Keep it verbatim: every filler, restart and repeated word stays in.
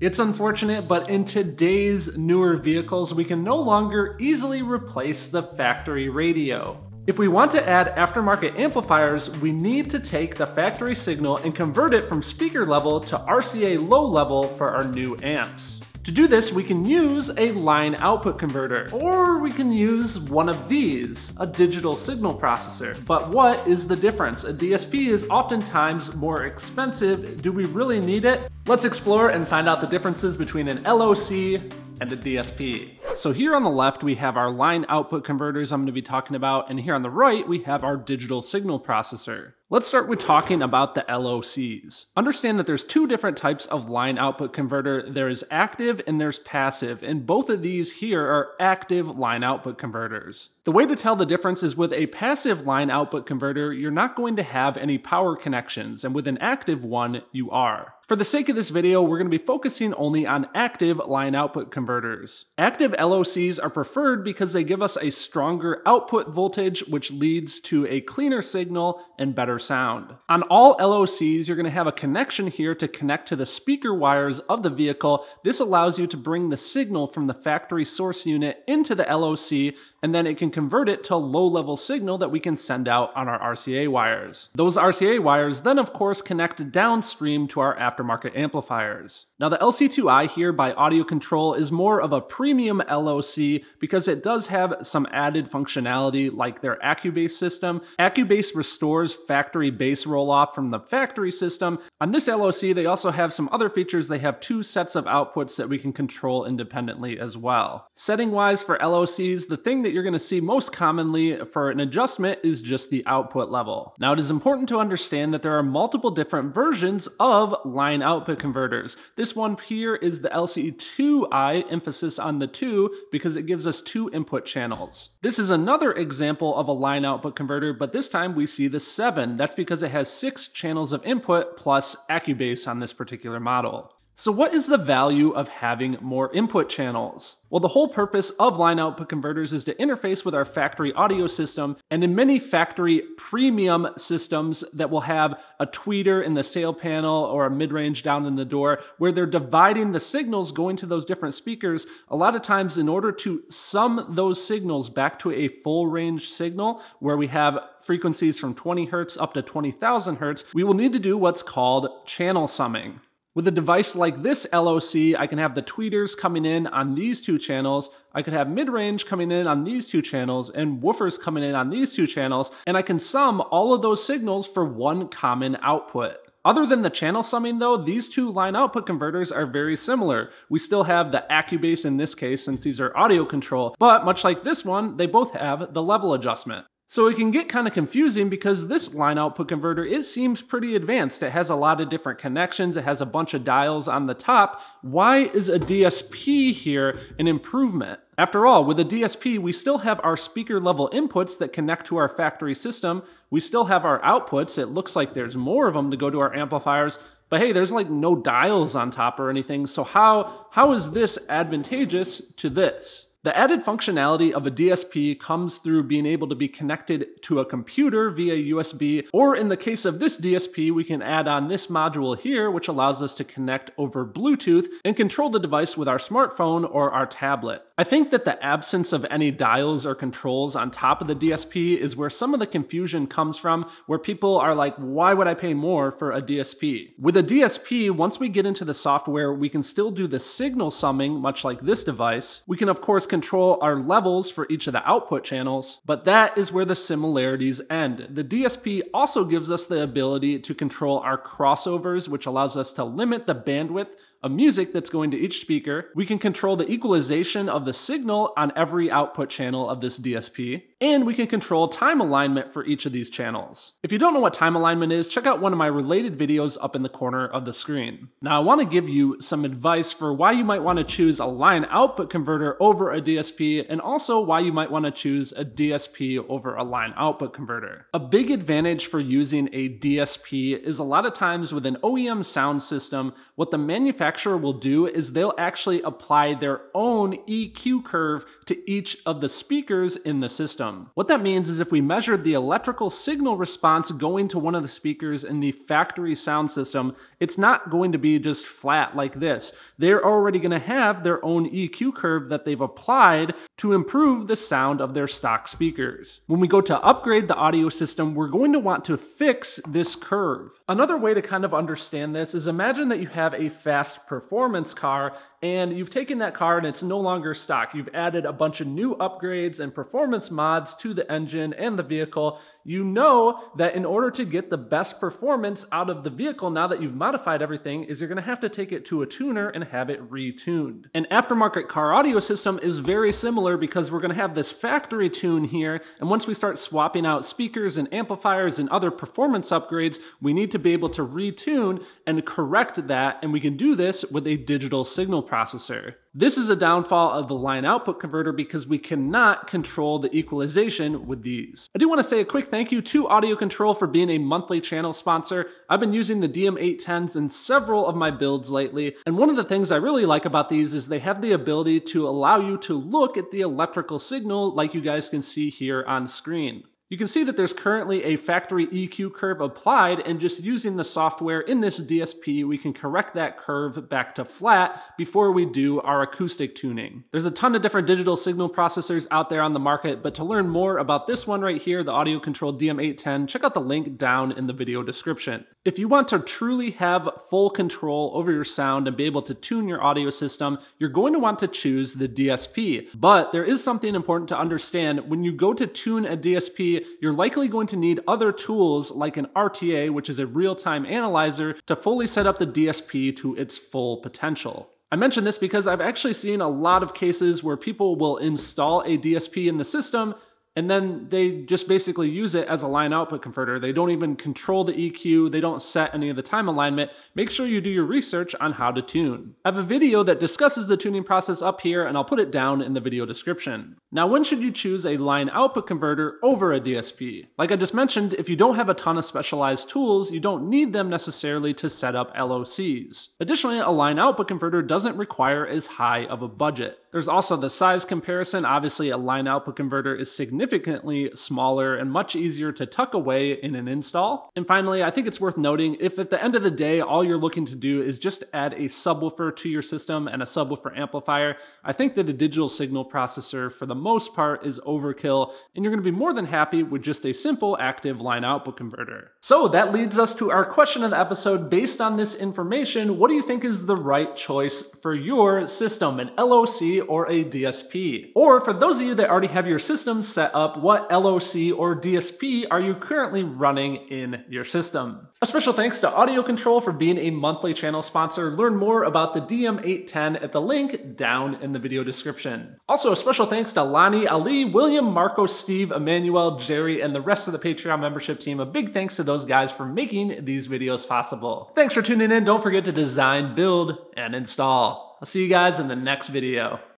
It's unfortunate, but in today's newer vehicles, we can no longer easily replace the factory radio. If we want to add aftermarket amplifiers, we need to take the factory signal and convert it from speaker level to R C A low level for our new amps. To do this, we can use a line output converter, or we can use one of these, a digital signal processor. But what is the difference? A D S P is oftentimes more expensive. Do we really need it? Let's explore and find out the differences between an L O C and a D S P. So here on the left, we have our line output converters I'm going to be talking about, and here on the right, we have our digital signal processor. Let's start with talking about the L O Cs. Understand that there's two different types of line output converter. There is active and there's passive, and both of these here are active line output converters. The way to tell the difference is with a passive line output converter, you're not going to have any power connections, and with an active one, you are. For the sake of this video, we're going to be focusing only on active line output converters. Active L O Cs are preferred because they give us a stronger output voltage, which leads to a cleaner signal and better sound. On all L O Cs, you're going to have a connection here to connect to the speaker wires of the vehicle. This allows you to bring the signal from the factory source unit into the L O C, and then it can convert it to low-level signal that we can send out on our R C A wires. Those R C A wires then, of course, connect downstream to our aftermarket amplifiers. Now, the L C two i here by Audio Control is more of a premium L O C because it does have some added functionality like their AccuBASS system. AccuBASS restores factory bass roll-off from the factory system. On this L O C, they also have some other features. They have two sets of outputs that we can control independently as well. Setting-wise for L O Cs, the thing that you're going to see most commonly for an adjustment is just the output level. Now, it is important to understand that there are multiple different versions of line output converters. This one here is the L C E two i, emphasis on the two, because it gives us two input channels. This is another example of a line output converter, but this time we see the seven. That's because it has six channels of input plus AccuBASS on this particular model. So what is the value of having more input channels? Well, the whole purpose of line output converters is to interface with our factory audio system, and in many factory premium systems that will have a tweeter in the sail panel or a mid-range down in the door where they're dividing the signals going to those different speakers, a lot of times in order to sum those signals back to a full range signal where we have frequencies from twenty hertz up to twenty thousand hertz, we will need to do what's called channel summing. With a device like this L O C, I can have the tweeters coming in on these two channels, I could have mid-range coming in on these two channels, and woofers coming in on these two channels, and I can sum all of those signals for one common output. Other than the channel summing though, these two line output converters are very similar. We still have the AccuBASS in this case since these are Audio Control, but much like this one, they both have the level adjustment. So it can get kind of confusing because this line output converter, it seems pretty advanced. It has a lot of different connections. It has a bunch of dials on the top. Why is a D S P here an improvement? After all, with a D S P, we still have our speaker level inputs that connect to our factory system. We still have our outputs. It looks like there's more of them to go to our amplifiers, but hey, there's like no dials on top or anything. So how, how is this advantageous to this? The added functionality of a D S P comes through being able to be connected to a computer via U S B, or in the case of this D S P, we can add on this module here, which allows us to connect over Bluetooth and control the device with our smartphone or our tablet. I think that the absence of any dials or controls on top of the D S P is where some of the confusion comes from, where people are like, why would I pay more for a D S P? With a D S P, once we get into the software, we can still do the signal summing, much like this device. We can, of course, control our levels for each of the output channels, but that is where the similarities end. The D S P also gives us the ability to control our crossovers, which allows us to limit the bandwidth of music that's going to each speaker. We can control the equalization of the signal on every output channel of this D S P, and we can control time alignment for each of these channels. If you don't know what time alignment is, check out one of my related videos up in the corner of the screen. Now, I want to give you some advice for why you might want to choose a line output converter over a D S P, and also why you might want to choose a D S P over a line output converter. A big advantage for using a D S P is a lot of times with an O E M sound system, what the manufacturer will do is they'll actually apply their own E Q curve to each of the speakers in the system. What that means is if we measured the electrical signal response going to one of the speakers in the factory sound system, it's not going to be just flat like this. They're already going to have their own E Q curve that they've applied to improve the sound of their stock speakers. When we go to upgrade the audio system, we're going to want to fix this curve. Another way to kind of understand this is imagine that you have a fast performance car and you've taken that car and it's no longer stock. You've added a bunch of new upgrades and performance mods to the engine and the vehicle. You know that in order to get the best performance out of the vehicle now that you've modified everything is you're going to have to take it to a tuner and have it retuned. An aftermarket car audio system is very similar because we're going to have this factory tune here, and once we start swapping out speakers and amplifiers and other performance upgrades, we need to be able to retune and correct that, and we can do this with a digital signal processor. This is a downfall of the line output converter because we cannot control the equalization with these. I do want to say a quick thank you to Audio Control for being a monthly channel sponsor. I've been using the D M eight tens in several of my builds lately, and one of the things I really like about these is they have the ability to allow you to look at the electrical signal like you guys can see here on screen. You can see that there's currently a factory E Q curve applied, and just using the software in this D S P, we can correct that curve back to flat before we do our acoustic tuning. There's a ton of different digital signal processors out there on the market, but to learn more about this one right here, the Audio Control D M eight ten, check out the link down in the video description. If you want to truly have full control over your sound and be able to tune your audio system, you're going to want to choose the D S P. But there is something important to understand. When you go to tune a D S P, you're likely going to need other tools like an R T A, which is a real-time analyzer, to fully set up the D S P to its full potential. I mention this because I've actually seen a lot of cases where people will install a D S P in the system, and then they just basically use it as a line output converter. They don't even control the E Q. They don't set any of the time alignment. Make sure you do your research on how to tune. I have a video that discusses the tuning process up here, and I'll put it down in the video description. Now, when should you choose a line output converter over a D S P? Like I just mentioned, if you don't have a ton of specialized tools, you don't need them necessarily to set up L O Cs. Additionally, a line output converter doesn't require as high of a budget. There's also the size comparison. Obviously, a line output converter is significantly smaller and much easier to tuck away in an install. And finally, I think it's worth noting, if at the end of the day, all you're looking to do is just add a subwoofer to your system and a subwoofer amplifier, I think that a digital signal processor for the most part is overkill, and you're gonna be more than happy with just a simple active line output converter. So that leads us to our question of the episode. Based on this information, what do you think is the right choice for your system, an L O C or a D S P? Or for those of you that already have your system set up, what L O C or D S P are you currently running in your system? A special thanks to Audio Control for being a monthly channel sponsor. Learn more about the D M eight ten at the link down in the video description. Also, a special thanks to Lonnie, Ali, William, Marco, Steve, Emmanuel, Jerry, and the rest of the Patreon membership team. A big thanks to those guys for making these videos possible. Thanks for tuning in. Don't forget to design, build, and install. I'll see you guys in the next video.